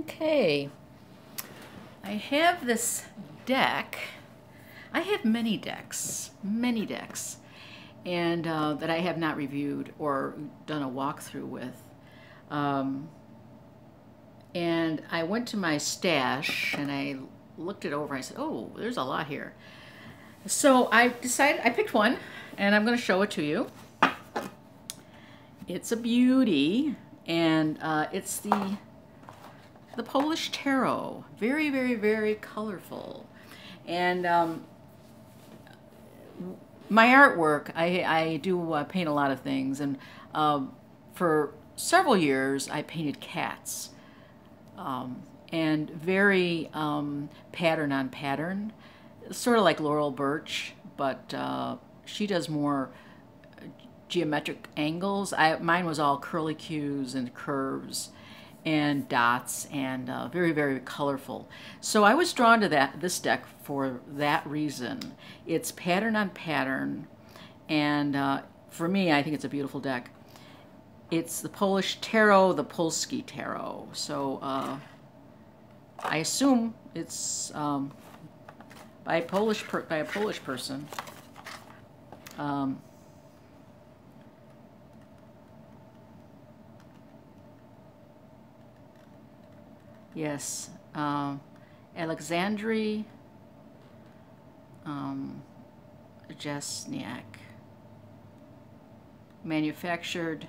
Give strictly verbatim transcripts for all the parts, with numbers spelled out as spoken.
Okay, I have this deck. I have many decks, many decks, and uh, that I have not reviewed or done a walkthrough with. Um, and I went to my stash and I looked it over. I said, oh, there's a lot here. So I decided, I picked one and I'm going to show it to you. It's a beauty, and uh, it's the the Polish tarot. Very, very, very colorful. And um, my artwork, I, I do uh, paint a lot of things, and um, for several years I painted cats, um, and very um, pattern on pattern, sort of like Laurel Birch, but uh, she does more geometric angles. I, mine was all curly cues and curves and dots, and uh, very, very colorful. So I was drawn to that this deck for that reason. It's pattern on pattern, and uh, for me, I think it's a beautiful deck. It's the Polish tarot, the Polski tarot. So uh, I assume it's um, by a Polish per by a Polish person. Um, Yes, um, Alexandri um, Jasniak, manufactured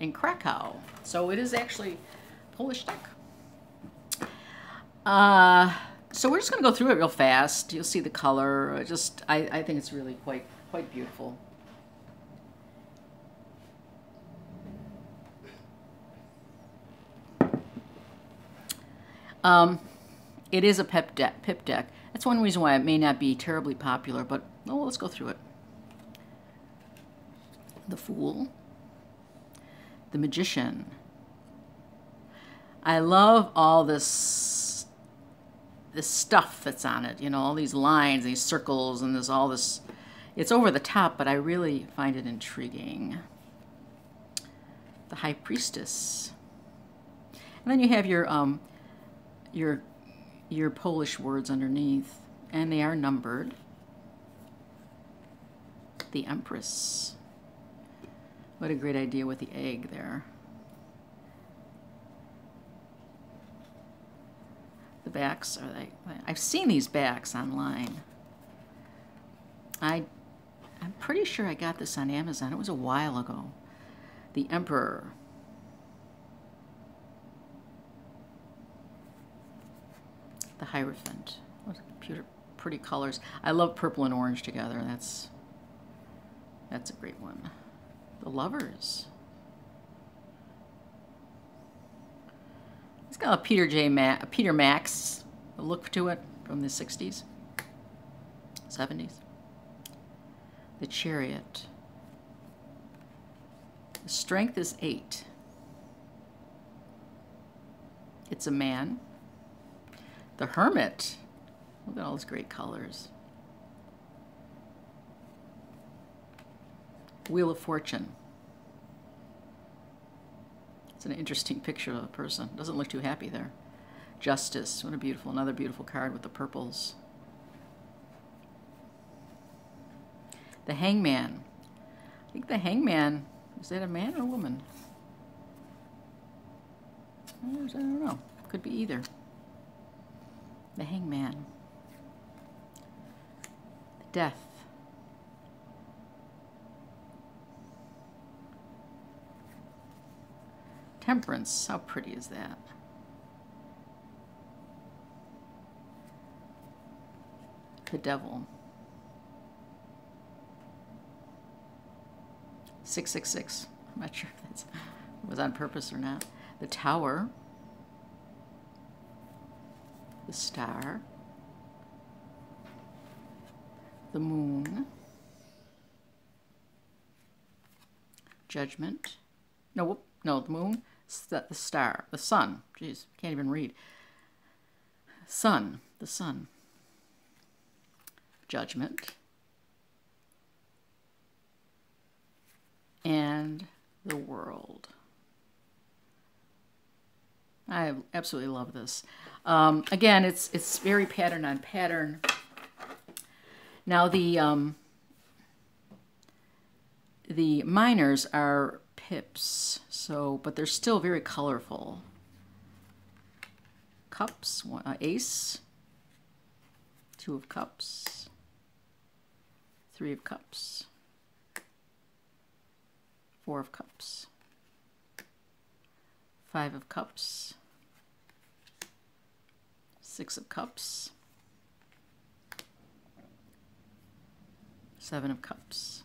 in Krakow. So it is actually Polish deck. Uh, so we're just going to go through it real fast. You'll see the color. Just, I, I think it's really quite, quite beautiful. Um, it is a pip deck, pip deck. That's one reason why it may not be terribly popular, but oh, let's go through it. The Fool. The Magician. I love all this, this stuff that's on it, you know, all these lines, these circles, and there's all this. It's over the top, but I really find it intriguing. The High Priestess. And then you have your... Um, your your Polish words underneath, and they are numbered. The Empress. What a great idea with the egg there. The backs are like, I've seen these backs online. I I'm pretty sure I got this on Amazon. It was a while ago. The Emperor. The Hierophant. What pretty colors. I love purple and orange together. That's that's a great one. The Lovers. It's got a Peter J. Ma Peter Max look to it from the sixties, seventies. The Chariot. The Strength is eight. It's a man. The Hermit. Look at all those great colors. Wheel of Fortune. It's an interesting picture of a person. Doesn't look too happy there. Justice. What a beautiful, another beautiful card with the purples. The Hangman. I think the Hangman, is that a man or a woman? I don't know. Could be either. The Hangman. Death. Temperance. How pretty is that? The Devil. six six six. I'm not sure if that's, it was on purpose or not. The Tower. The Star, the Moon, Judgment, no, whoop, no, the Moon, the Star, the Sun, jeez, can't even read, Sun, the Sun, Judgment, and the World. I absolutely love this. Um, again, it's it's very pattern on pattern. Now the um, the minors are pips, so but they're still very colorful. Cups, one, uh, ace, two of cups, three of cups, four of cups, five of cups, six of cups, seven of cups,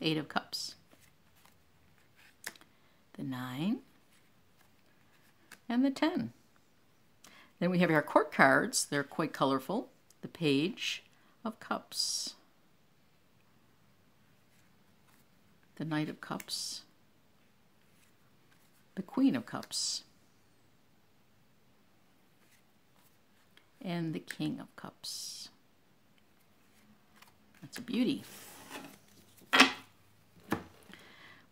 eight of cups, the nine, and the ten. Then we have our court cards. They're quite colorful. The page of cups, the knight of cups, the queen of cups, and the king of cups. That's a beauty.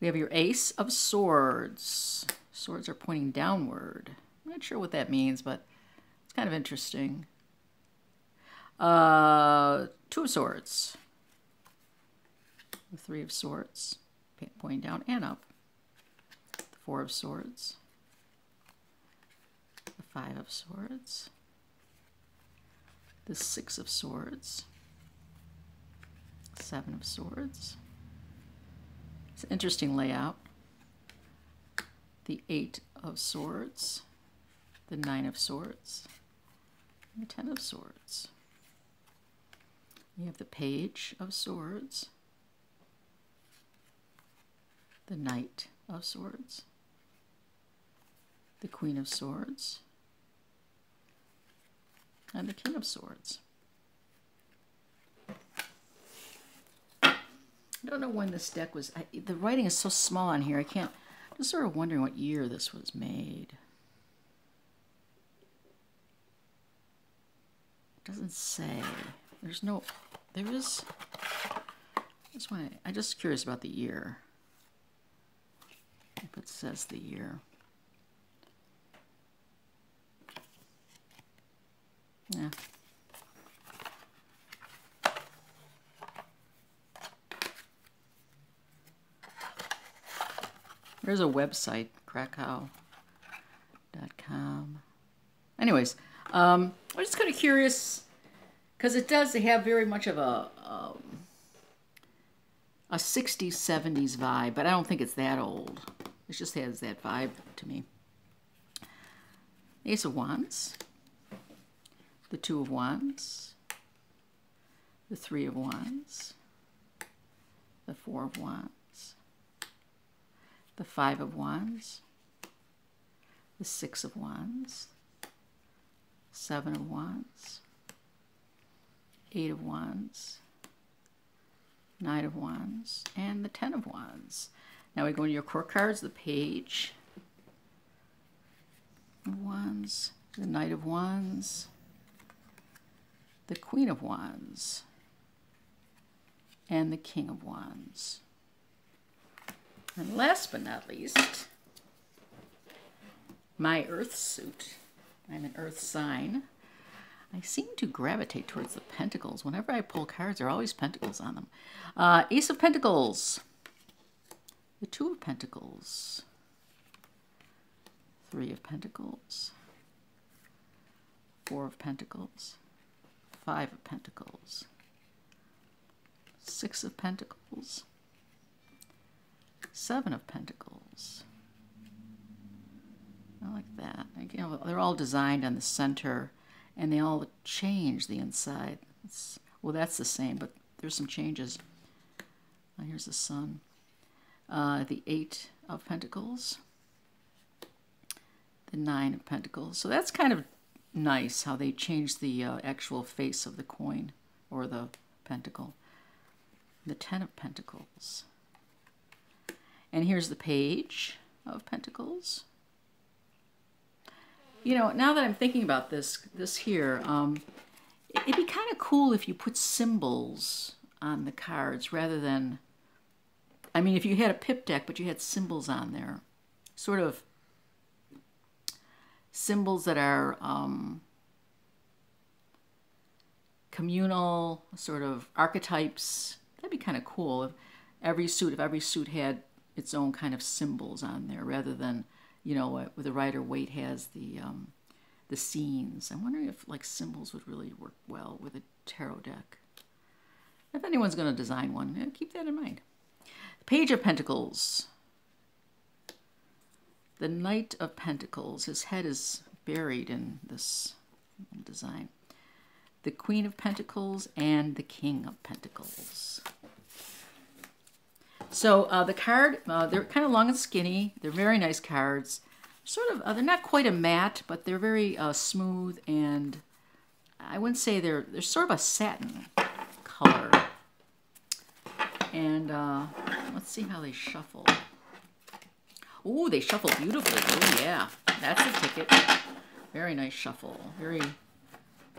We have your ace of swords. Swords are pointing downward. I'm not sure what that means, but it's kind of interesting. Uh, two of swords, the three of swords, pointing down and up, the four of swords, the five of swords, the six of swords, seven of swords. It's an interesting layout. The eight of swords, the nine of swords, and the ten of swords. You have the page of swords, the knight of swords, the queen of swords, and the king of swords. I don't know when this deck was. I, the writing is so small on here. I can't. I'm just sort of wondering what year this was made. It doesn't say. There's no. There is. That's why I'm just curious about the year. If it says the year. Yeah. There's a website, Krakow dot com. Anyways, um, I'm just kind of curious because it does have very much of a um, a sixties, seventies vibe, but I don't think it's that old. It just has that vibe to me. Ace of Wands. The two of wands, the three of wands, the four of wands, the five of wands, the six of wands, seven of wands, eight of wands, nine of wands, and the ten of wands. Now we go into your court cards, the page of wands, the knight of wands, the queen of wands, and the king of wands. And last but not least, my earth suit. I'm an earth sign. I seem to gravitate towards the pentacles. Whenever I pull cards, there are always pentacles on them. Uh, Ace of Pentacles, the Two of Pentacles, Three of Pentacles, Four of Pentacles, Five of Pentacles, Six of Pentacles, Seven of Pentacles. I like that. Again, they're all designed on the center, and they all change the inside. It's, well, that's the same, but there's some changes. Now here's the sun. Uh, the Eight of Pentacles, the Nine of Pentacles. So that's kind of nice how they change the uh, actual face of the coin or the pentacle. The ten of pentacles. And here's the page of pentacles. You know, now that I'm thinking about this, this here, um, it'd be kind of cool if you put symbols on the cards rather than, I mean, if you had a pip deck, but you had symbols on there. sort of symbols that are um, communal, sort of archetypes. That'd be kind of cool if every suit, if every suit had its own kind of symbols on there, rather than, you know, what the Rider-Waite has, the um, the scenes. I'm wondering if like symbols would really work well with a tarot deck. If anyone's going to design one, keep that in mind. The Page of Pentacles. The Knight of Pentacles. His head is buried in this design. The Queen of Pentacles and the King of Pentacles. So uh, the card, uh, they're kind of long and skinny. They're very nice cards. Sort of, uh, they're not quite a matte, but they're very uh, smooth, and I wouldn't say they're, they're sort of a satin color. And uh, let's see how they shuffle. Oh, they shuffle beautifully. Oh, yeah. That's the ticket. Very nice shuffle. Very,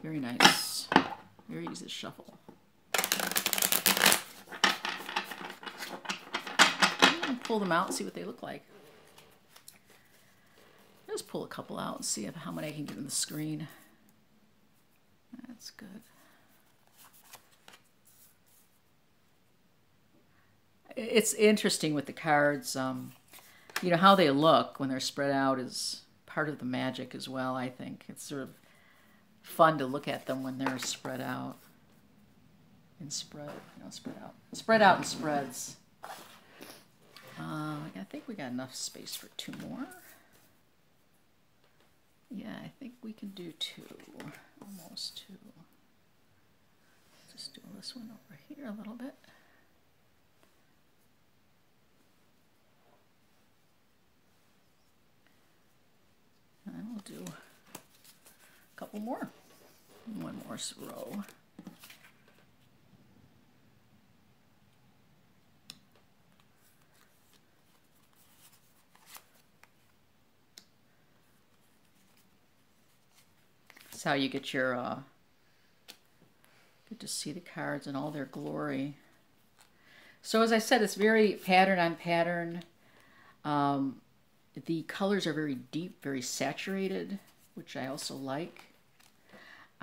very nice. Very easy to shuffle. I'm going to pull them out and see what they look like. I'll just pull a couple out and see if, how many I can get in the screen. That's good. It's interesting with the cards, um, you know, how they look when they're spread out is part of the magic as well, I think. It's sort of fun to look at them when they're spread out and spread, you know, spread out. Spread out and spreads. Uh, I think we got enough space for two more. Yeah, I think we can do two, almost two. Just do this one over here a little bit. And we'll do a couple more, one more row. That's how you get your, uh, good to see the cards in all their glory. So as I said, it's very pattern on pattern. Um, The colors are very deep, very saturated, which I also like.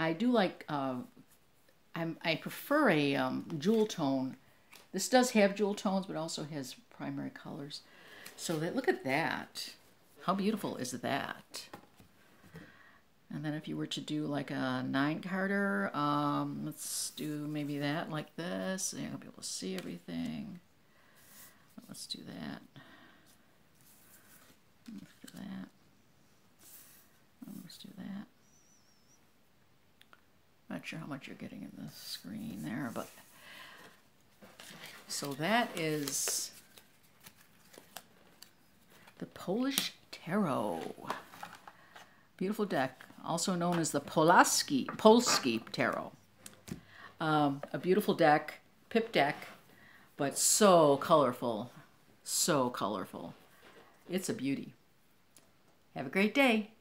I do like, uh, I'm, I prefer a um, jewel tone. This does have jewel tones, but also has primary colors. So that, look at that. How beautiful is that? And then if you were to do like a nine-carder, um, let's do maybe that like this. And I'll be able to see everything. Let's do that. Let's do that. Let's do that. Not sure how much you're getting in the screen there, but so that is the Polish tarot. Beautiful deck, also known as the Polaski, Polski tarot. Um, a beautiful deck, pip deck, but so colorful, so colorful. It's a beauty. Have a great day.